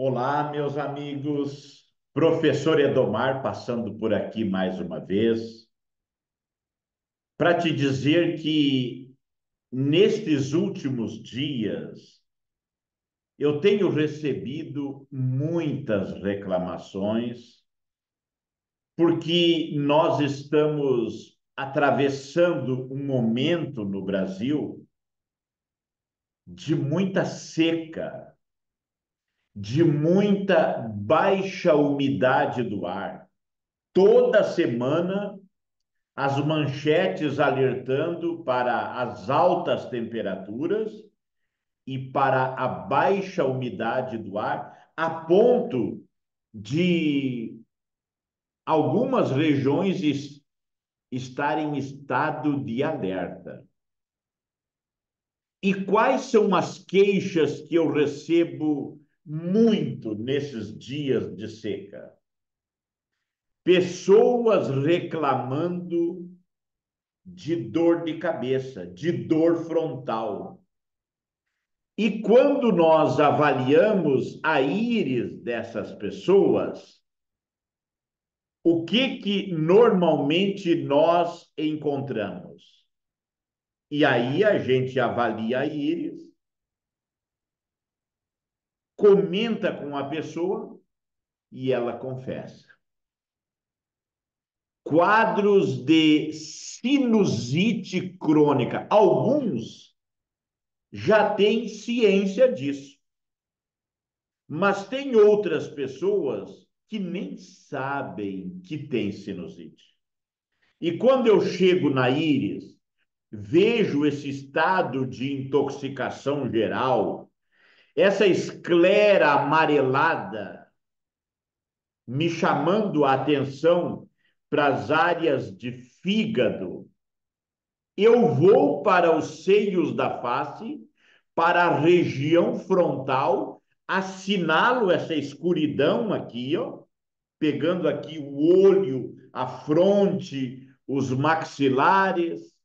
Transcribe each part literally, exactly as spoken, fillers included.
Olá, meus amigos, professor Edomar passando por aqui mais uma vez, para te dizer que nestes últimos dias eu tenho recebido muitas reclamações porque nós estamos atravessando um momento no Brasil de muita seca, de muita baixa umidade do ar. Toda semana, as manchetes alertando para as altas temperaturas e para a baixa umidade do ar, a ponto de algumas regiões estar em estado de alerta. E quais são as queixas que eu recebo muito nesses dias de seca? Pessoas reclamando de dor de cabeça, de dor frontal. E quando nós avaliamos a íris dessas pessoas, o que que normalmente nós encontramos? E aí a gente avalia a íris, comenta com a pessoa e ela confessa. Quadros de sinusite crônica. Alguns já têm ciência disso. Mas tem outras pessoas que nem sabem que tem sinusite. E quando eu chego na íris, vejo esse estado de intoxicação geral, essa esclera amarelada me chamando a atenção para as áreas de fígado, eu vou para os seios da face, para a região frontal, assinalo essa escuridão aqui, ó, pegando aqui o olho, a fronte, os maxilares,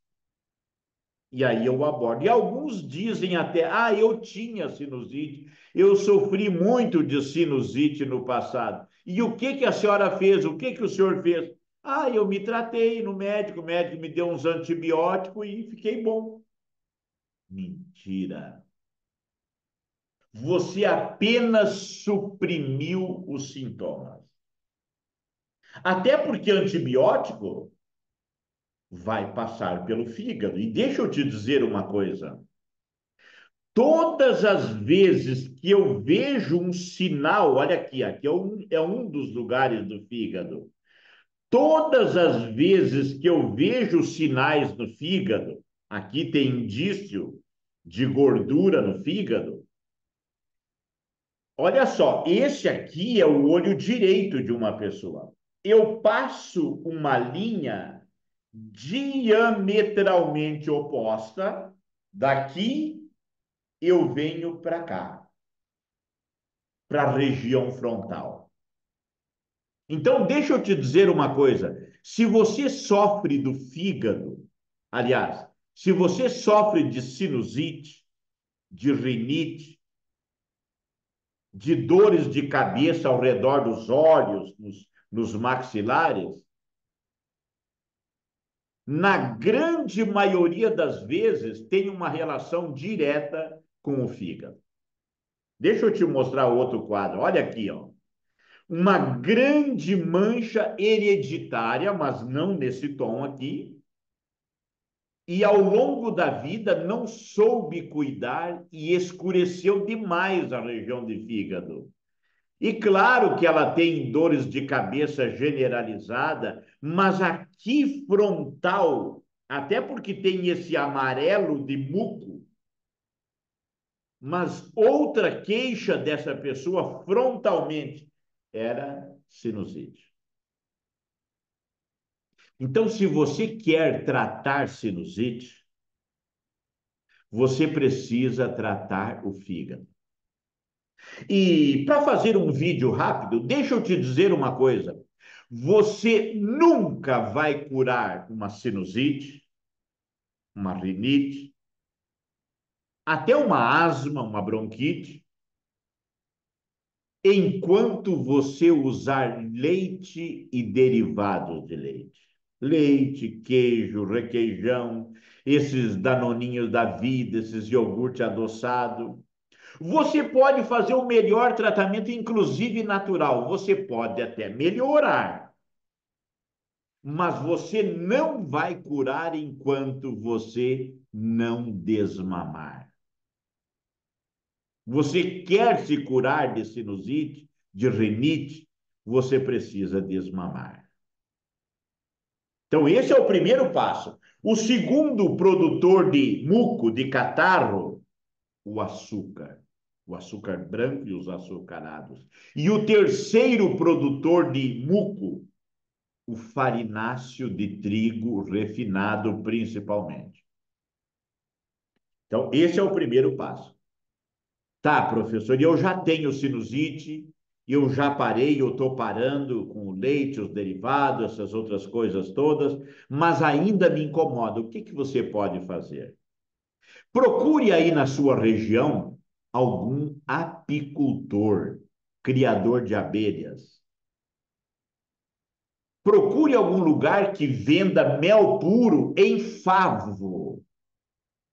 e aí eu abordo. E alguns dizem até, ah, eu tinha sinusite, eu sofri muito de sinusite no passado. E o que que a senhora fez? O que que o senhor fez? Ah, eu me tratei no médico, o médico me deu uns antibióticos e fiquei bom. Mentira. Você apenas suprimiu os sintomas. Até porque antibiótico vai passar pelo fígado. E deixa eu te dizer uma coisa. Todas as vezes que eu vejo um sinal, olha aqui, aqui é um, é um dos lugares do fígado. Todas as vezes que eu vejo sinais no fígado, aqui tem indício de gordura no fígado. Olha só, esse aqui é o olho direito de uma pessoa. Eu passo uma linha diametralmente oposta, daqui eu venho para cá, para a região frontal. Então, deixa eu te dizer uma coisa, se você sofre do fígado, aliás, se você sofre de sinusite, de rinite, de dores de cabeça ao redor dos olhos, nos, nos maxilares, na grande maioria das vezes, tem uma relação direta com o fígado. Deixa eu te mostrar outro quadro. Olha aqui, ó. Uma grande mancha hereditária, mas não nesse tom aqui. E ao longo da vida não soube cuidar e escureceu demais a região de fígado. E claro que ela tem dores de cabeça generalizada, mas aqui frontal, até porque tem esse amarelo de muco, mas outra queixa dessa pessoa frontalmente era sinusite. Então, se você quer tratar sinusite, você precisa tratar o fígado. E para fazer um vídeo rápido, deixa eu te dizer uma coisa. Você nunca vai curar uma sinusite, uma rinite, até uma asma, uma bronquite, enquanto você usar leite e derivados de leite. Leite, queijo, requeijão, esses danoninhos da vida, esses iogurte adoçado. Você pode fazer o melhor tratamento, inclusive natural. Você pode até melhorar. Mas você não vai curar enquanto você não desmamar. Você quer se curar de sinusite, de rinite, você precisa desmamar. Então, esse é o primeiro passo. O segundo produtor de muco, de catarro, o açúcar. O açúcar branco e os açucarados. E o terceiro produtor de muco, o farináceo de trigo refinado, principalmente. Então, esse é o primeiro passo. Tá, professor, eu já tenho sinusite, eu já parei, eu estou parando com o leite, os derivados, essas outras coisas todas, mas ainda me incomoda. O que que você pode fazer? Procure aí na sua região algum apicultor, criador de abelhas. Procure algum lugar que venda mel puro em favo.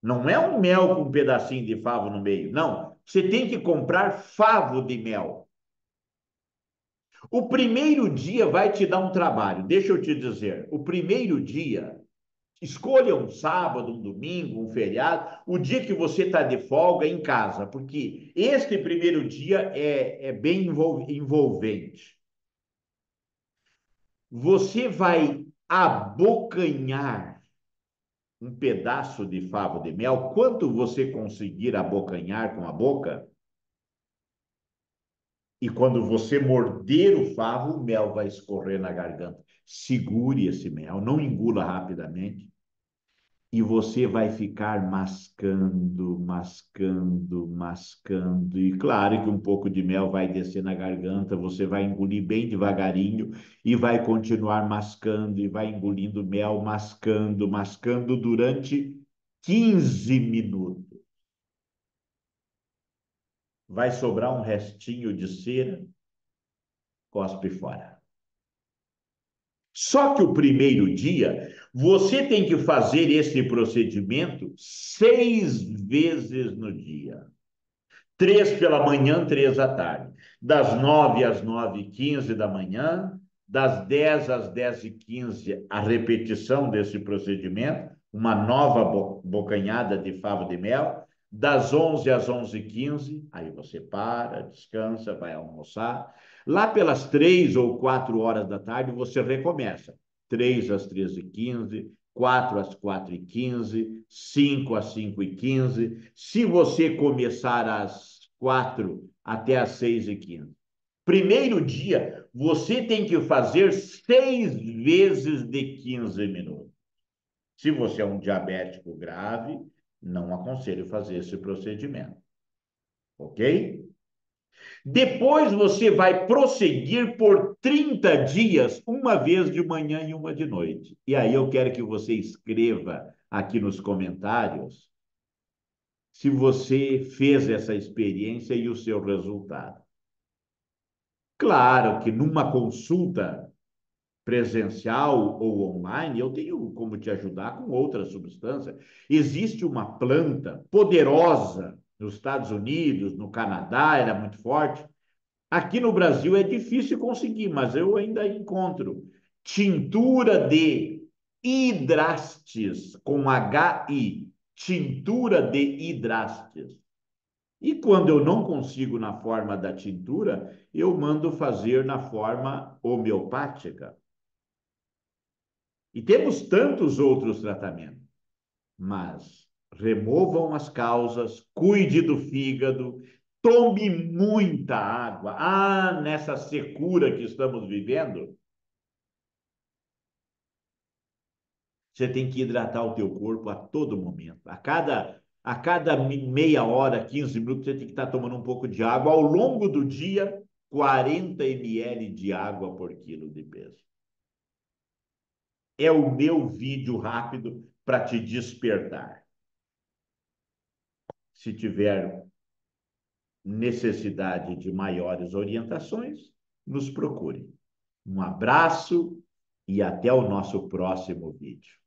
Não é um mel com um pedacinho de favo no meio, não. Você tem que comprar favo de mel. O primeiro dia vai te dar um trabalho, deixa eu te dizer. O primeiro dia, escolha um sábado, um domingo, um feriado, o dia que você está de folga em casa, porque este primeiro dia é, é bem envolvente. Você vai abocanhar um pedaço de favo de mel, quanto você conseguir abocanhar com a boca, e quando você morder o favo, o mel vai escorrer na garganta. Segure esse mel, não engula rapidamente, e você vai ficar mascando, mascando, mascando, e claro que um pouco de mel vai descer na garganta, você vai engolir bem devagarinho, e vai continuar mascando, e vai engolindo mel, mascando, mascando durante quinze minutos. Vai sobrar um restinho de cera, cospe fora. Só que o primeiro dia, você tem que fazer esse procedimento seis vezes no dia. Três pela manhã, três à tarde. Das nove às nove e quinze da manhã, das dez às dez e quinze, a repetição desse procedimento, uma nova bo- bocanhada de favo de mel. Das onze às onze e quinze, aí você para, descansa, vai almoçar. Lá pelas três ou quatro horas da tarde, você recomeça. três às treze e quinze, quatro às quatro e quinze, cinco às cinco e quinze. Se você começar às quatro até às seis e quinze. Primeiro dia, você tem que fazer seis vezes de quinze minutos. Se você é um diabético grave, não aconselho fazer esse procedimento, ok? Depois você vai prosseguir por trinta dias, uma vez de manhã e uma de noite. E aí eu quero que você escreva aqui nos comentários se você fez essa experiência e o seu resultado. Claro que numa consulta presencial ou online, eu tenho como te ajudar com outra substância. Existe uma planta poderosa nos Estados Unidos, no Canadá, era muito forte. Aqui no Brasil é difícil conseguir, mas eu ainda encontro. Tintura de hidrastes, com agá i. Tintura de hidrastes. E quando eu não consigo na forma da tintura, eu mando fazer na forma homeopática. E temos tantos outros tratamentos, mas removam as causas, cuide do fígado, tome muita água. Ah, nessa secura que estamos vivendo, você tem que hidratar o teu corpo a todo momento. A cada, a cada meia hora, quinze minutos, você tem que estar tomando um pouco de água. Ao longo do dia, quarenta mililitros de água por quilo de peso. É o meu vídeo rápido para te despertar. Se tiver necessidade de maiores orientações, nos procure. Um abraço e até o nosso próximo vídeo.